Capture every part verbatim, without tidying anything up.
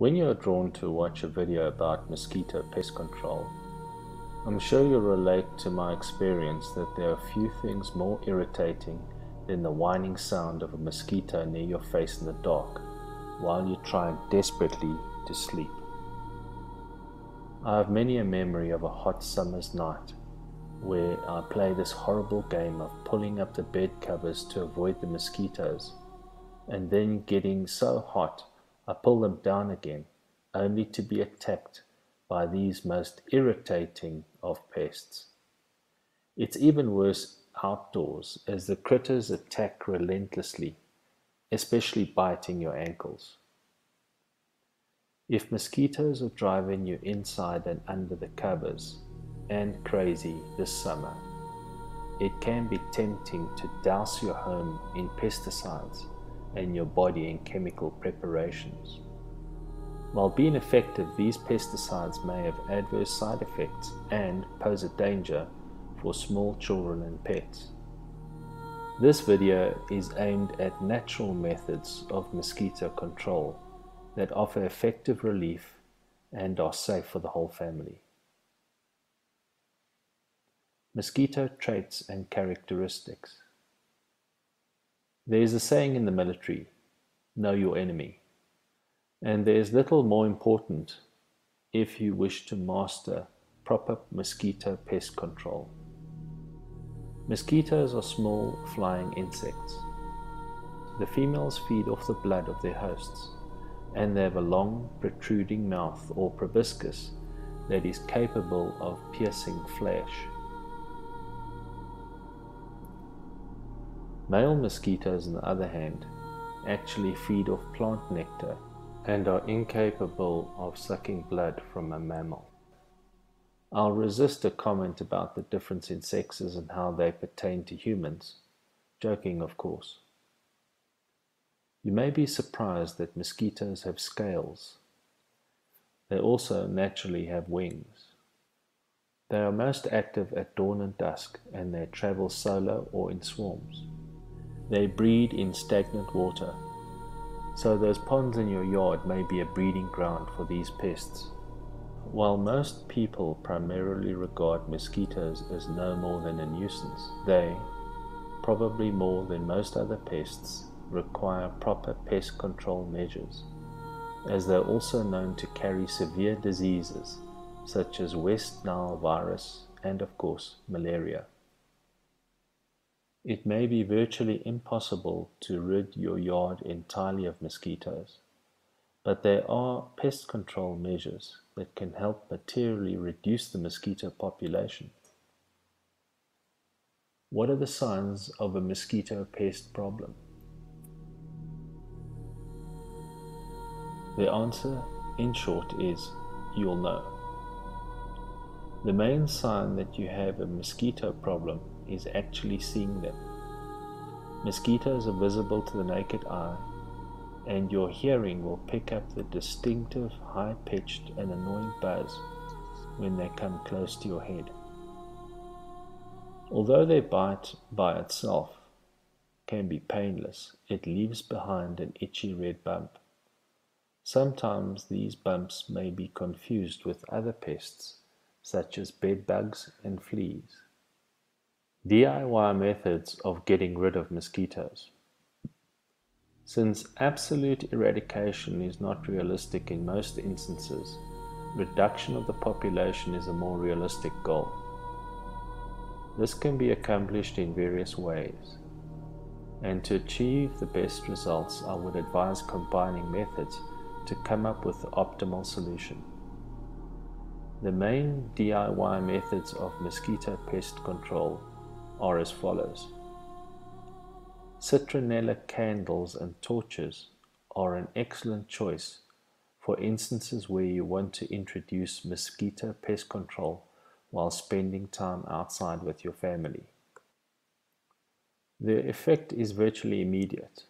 When you are drawn to watch a video about mosquito pest control, I'm sure you'll relate to my experience that there are few things more irritating than the whining sound of a mosquito near your face in the dark while you're trying desperately to sleep. I have many a memory of a hot summer's night where I play this horrible game of pulling up the bed covers to avoid the mosquitoes, and then getting so hot I pull them down again, only to be attacked by these most irritating of pests. It's even worse outdoors, as the critters attack relentlessly, especially biting your ankles. If mosquitoes are driving you inside and under the covers and crazy this summer, it can be tempting to douse your home in pesticides and your body in chemical preparations. While being effective, these pesticides may have adverse side effects and pose a danger for small children and pets. This video is aimed at natural methods of mosquito control that offer effective relief and are safe for the whole family. Mosquito traits and characteristics. There is a saying in the military, know your enemy. And there is little more important if you wish to master proper mosquito pest control. Mosquitoes are small flying insects. The females feed off the blood of their hosts, and they have a long protruding mouth or proboscis that is capable of piercing flesh. Male mosquitoes, on the other hand, actually feed off plant nectar and are incapable of sucking blood from a mammal. I'll resist a comment about the difference in sexes and how they pertain to humans, joking of course. You may be surprised that mosquitoes have scales. They also naturally have wings. They are most active at dawn and dusk, and they travel solo or in swarms. They breed in stagnant water, so those ponds in your yard may be a breeding ground for these pests. While most people primarily regard mosquitoes as no more than a nuisance, they, probably more than most other pests, require proper pest control measures, as they are also known to carry severe diseases such as West Nile virus and, of course, malaria. It may be virtually impossible to rid your yard entirely of mosquitoes, but there are pest control measures that can help materially reduce the mosquito population. What are the signs of a mosquito pest problem? The answer, in short, is you'll know. The main sign that you have a mosquito problem is actually seeing them. Mosquitoes are visible to the naked eye, and your hearing will pick up the distinctive, high-pitched and annoying buzz when they come close to your head. Although their bite by itself can be painless, it leaves behind an itchy red bump. Sometimes these bumps may be confused with other pests, such as bed bugs and fleas. D I Y methods of getting rid of mosquitoes. Since absolute eradication is not realistic in most instances, reduction of the population is a more realistic goal. This can be accomplished in various ways, and to achieve the best results, I would advise combining methods to come up with the optimal solution. The main D I Y methods of mosquito pest control are as follows. Citronella candles and torches are an excellent choice for instances where you want to introduce mosquito pest control while spending time outside with your family. The effect is virtually immediate.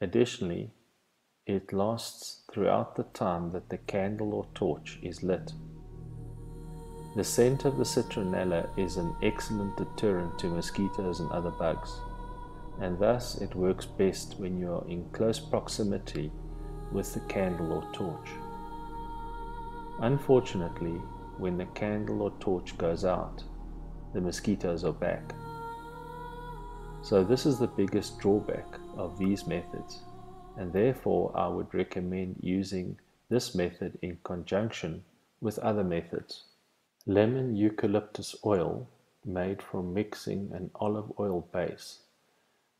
Additionally, it lasts throughout the time that the candle or torch is lit. The scent of the citronella is an excellent deterrent to mosquitoes and other bugs, and thus it works best when you are in close proximity with the candle or torch. Unfortunately, when the candle or torch goes out, the mosquitoes are back. So this is the biggest drawback of these methods, and therefore I would recommend using this method in conjunction with other methods. Lemon eucalyptus oil, made from mixing an olive oil base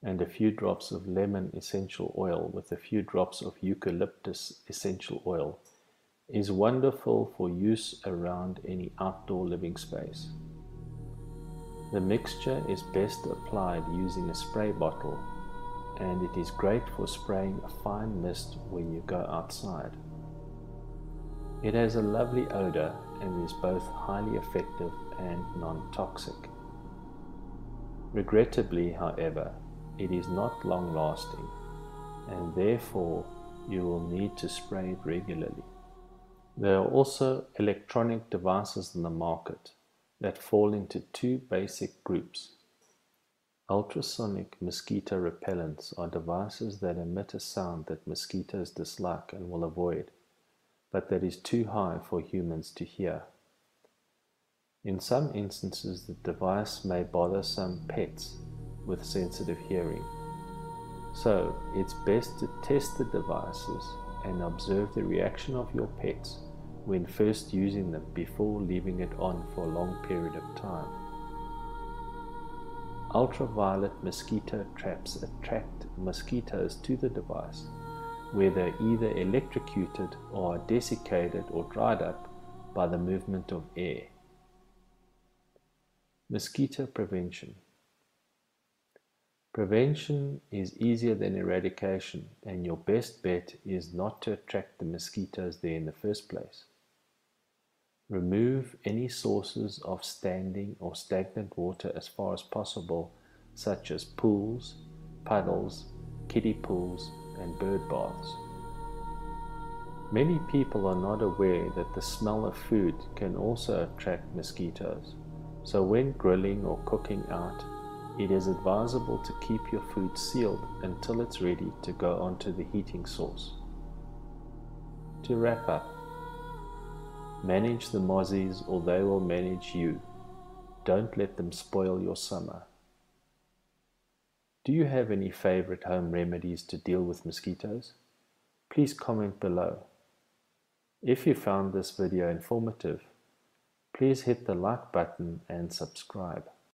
and a few drops of lemon essential oil with a few drops of eucalyptus essential oil, is wonderful for use around any outdoor living space. The mixture is best applied using a spray bottle, and it is great for spraying a fine mist when you go outside. It has a lovely odor and is both highly effective and non-toxic. Regrettably, however, it is not long-lasting, and therefore you will need to spray it regularly. There are also electronic devices in the market that fall into two basic groups. Ultrasonic mosquito repellents are devices that emit a sound that mosquitoes dislike and will avoid, but that is too high for humans to hear. In some instances, the device may bother some pets with sensitive hearing, so it's best to test the devices and observe the reaction of your pets when first using them before leaving it on for a long period of time. Ultraviolet mosquito traps attract mosquitoes to the device, where they are either electrocuted or desiccated or dried up by the movement of air. Mosquito prevention. Prevention is easier than eradication, and your best bet is not to attract the mosquitoes there in the first place. Remove any sources of standing or stagnant water as far as possible, such as pools, puddles, kiddie pools, and bird baths. Many people are not aware that the smell of food can also attract mosquitoes, so when grilling or cooking out, it is advisable to keep your food sealed until it's ready to go onto the heating source. To wrap up, manage the mozzies or they will manage you. Don't let them spoil your summer. Do you have any favorite home remedies to deal with mosquitoes? Please comment below. If you found this video informative, please hit the like button and subscribe.